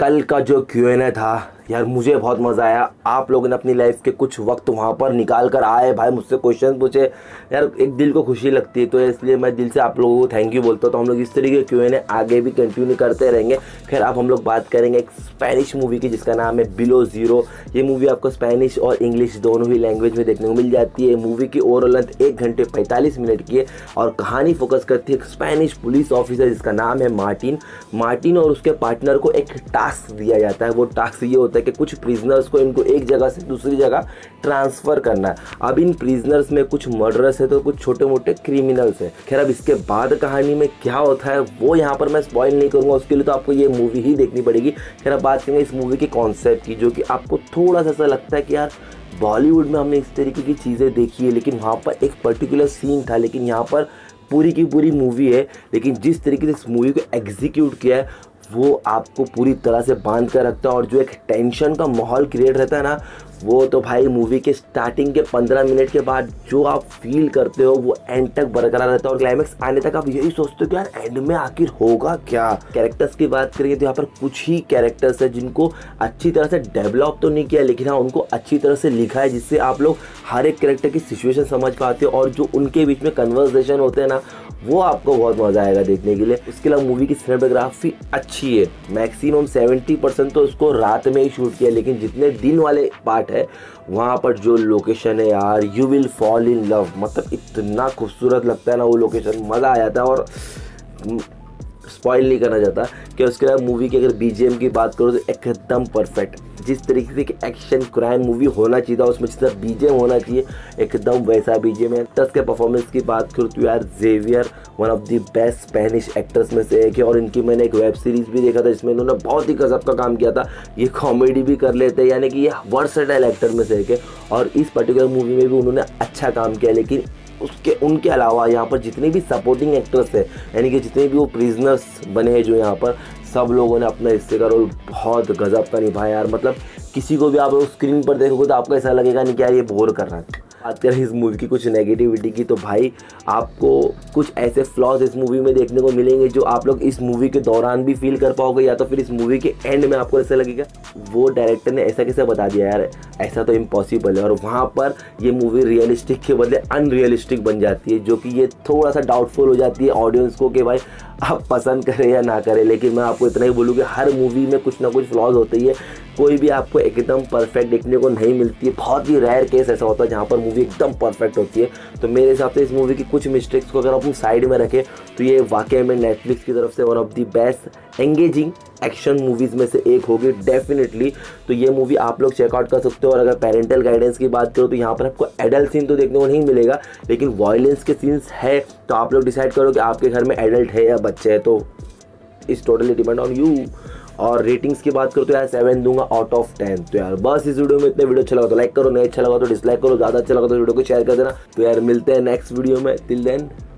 कल का जो Q&A था यार, मुझे बहुत मज़ा आया। आप लोगों ने अपनी लाइफ के कुछ वक्त वहाँ पर निकाल कर आए भाई, मुझसे क्वेश्चन पूछे यार, एक दिल को खुशी लगती है। तो इसलिए मैं दिल से आप लोगों को थैंक यू बोलता हूँ। तो हम लोग इस तरीके के Q&A आगे भी कंटिन्यू करते रहेंगे। खैर, अब हम लोग बात करेंगे एक स्पेनिश मूवी की जिसका नाम है बिलो ज़ीरो। ये मूवी आपको स्पेनिश और इंग्लिश दोनों ही लैंग्वेज में देखने को मिल जाती है। मूवी की ओवरऑल लेंथ 1 घंटे 45 मिनट की है और कहानी फोकस करती है एक स्पेनिश पुलिस ऑफिसर जिसका नाम है मार्टिन। मार्टिन और उसके पार्टनर को एक टास्क दिया जाता है। वो टास्क ये होता है कि कुछ प्रिजनर्स को इनको एक जगह से दूसरी जगह ट्रांसफ़र करना है। अब इन प्रिजनर्स में कुछ मर्डरस है तो कुछ छोटे मोटे क्रिमिनल्स हैं। खैर, अब इसके बाद कहानी में क्या होता है वो यहाँ पर मैं स्पॉइल नहीं करूँगा, उसके लिए तो आपको ये मूवी ही देखनी पड़ेगी। खैर, अब बात करेंगे इस मूवी के कॉन्सेप्ट की, जो कि आपको थोड़ा सा लगता है कि यार बॉलीवुड में हमने इस तरीके की चीज़ें देखी है, लेकिन वहाँ पर एक पर्टिकुलर सीन था, लेकिन यहाँ पर पूरी की पूरी मूवी है। लेकिन जिस तरीके से इस मूवी को एग्जीक्यूट किया है वो आपको पूरी तरह से बांध कर रखता है और जो एक टेंशन का माहौल क्रिएट रहता है ना, वो तो भाई मूवी के स्टार्टिंग के 15 मिनट के बाद जो आप फील करते हो वो एंड तक बरकरार रहता है और क्लाइमेक्स आने तक आप यही सोचते हो कि यार एंड में आखिर होगा क्या। कैरेक्टर्स की बात करेंगे तो यहाँ पर कुछ ही कैरेक्टर्स हैं जिनको अच्छी तरह से डेवलप तो नहीं किया, लेकिन हाँ उनको अच्छी तरह से लिखा है, जिससे आप लोग हर एक कैरेक्टर की सिचुएशन समझ पाते हो और जो उनके बीच में कन्वर्सेशन होते हैं ना, वो आपको बहुत मज़ा आएगा देखने के लिए। उसके अलावा मूवी की सिनेमेटोग्राफी अच्छी है। मैक्सिमम 70% तो उसको रात में ही शूट किया, लेकिन जितने दिन वाले पार्ट है वहाँ पर जो लोकेशन है यार, you will fall in love, मतलब इतना खूबसूरत लगता है ना वो लोकेशन, मज़ा आ जाता है और स्पॉइल नहीं करना चाहता। कि उसके अलावा मूवी की अगर BGM की बात करो तो एकदम परफेक्ट, जिस तरीके से एक्शन क्राइम मूवी होना चाहिए था उसमें जितना BGM होना चाहिए एकदम वैसा BGM है। एक्टर्स के परफॉर्मेंस की बात करो तो यार Javier one of the best Spanish actors में से एक है और इनकी मैंने एक वेब सीरीज़ भी देखा था जिसमें इन्होंने बहुत ही गजब का काम किया था। ये कॉमेडी भी कर लेते हैं, यानी कि ये वर्सेटाइल एक्टर में से एक है और इस पर्टिकुलर मूवी में भी उन्होंने अच्छा काम किया। लेकिन उनके अलावा यहाँ पर जितने भी सपोर्टिंग एक्टर्स हैं, यानी कि जितने भी वो प्रिजनर्स बने हैं जो यहाँ पर, सब लोगों ने अपना हिस्से का रोल बहुत गजब का निभाया यार। मतलब किसी को भी आप लोग स्क्रीन पर देखोगे तो आपको ऐसा लगेगा नहीं कि यार ये बोर कर रहा है। बात करें इस मूवी की कुछ नेगेटिविटी की तो भाई आपको कुछ ऐसे फ्लॉज इस मूवी में देखने को मिलेंगे जो आप लोग इस मूवी के दौरान भी फील कर पाओगे या तो फिर इस मूवी के एंड में आपको ऐसा लगेगा वो डायरेक्टर ने ऐसा कैसे बता दिया यार, ऐसा तो इम्पॉसिबल है। और वहाँ पर ये मूवी रियलिस्टिक के बदले अनरियलिस्टिक बन जाती है, जो कि ये थोड़ा सा डाउटफुल हो जाती है ऑडियंस को कि भाई आप पसंद करें या ना करें। लेकिन मैं आपको इतना ही बोलूँ कि हर मूवी में कुछ ना कुछ फ्लॉज होते ही है, कोई भी आपको एकदम परफेक्ट देखने को नहीं मिलती है। बहुत ही रेयर केस ऐसा होता है जहाँ पर मूवी एकदम परफेक्ट होती है। तो मेरे हिसाब से इस मूवी की कुछ मिस्टेक्स को अगर आप साइड में रखें तो ये वाकई में नेटफ्लिक्स की तरफ से one of the best engaging action movies में से एक होगी डेफिनेटली। तो ये मूवी आप लोग चेकआउट कर सकते हो। और अगर पेरेंटल गाइडेंस की बात करो तो यहाँ पर आपको एडल्ट सीन तो देखने को नहीं मिलेगा, लेकिन वायलेंस के सीन्स है। तो आप लोग डिसाइड करो कि आपके घर में एडल्ट है या बच्चे हैं, तो it's totally depend on you. और रेटिंग्स की बात करो तो यार 7 दूंगा आउट ऑफ 10। तो यार बस इस वीडियो में इतने। वीडियो अच्छा लगा तो लाइक करो, नहीं अच्छा लगा तो डिसलाइक करो, ज़्यादा अच्छा लगा तो वीडियो को शेयर कर देना। तो यार मिलते हैं नेक्स्ट वीडियो में, टिल देन।